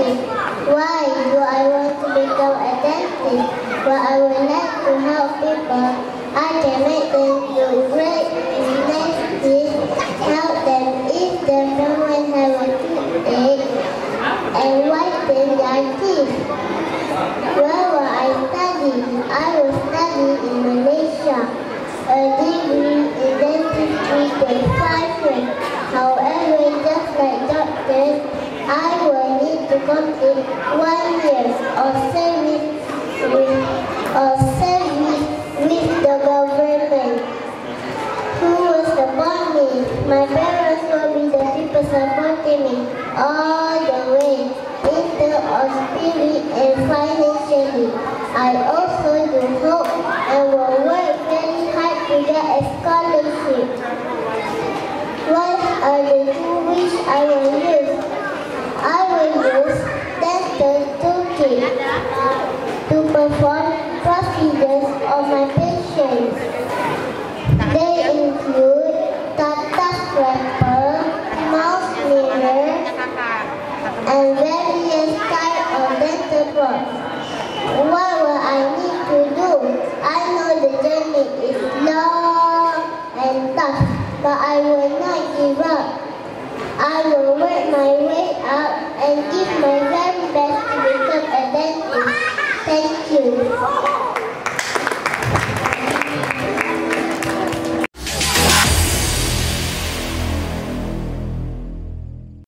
dentist. Why do I want to become a dentist? Well, I would like to help people. I can make them do great things, help them if their family have a toothache, and whiten their teeth. Where will I study? I will study in Malaysia. A degree in dentistry takes 5 years. However, just like doctors, I will need to complete 1 year of service with the government. Who will support me? My parents will be the people supporting me all the way, in terms of spirit and financially. I also do hope and will work very hard to get a scholarship. What are the 2 wishes I will use? I will use dental toolkit to perform procedures on my patients. They include tata scraper, mouth mirror, and various types of dental props. What will I need to do? I know the journey is long and tough, but I will not give up. I will work my way up and give my very best to become a dentist. Thank you.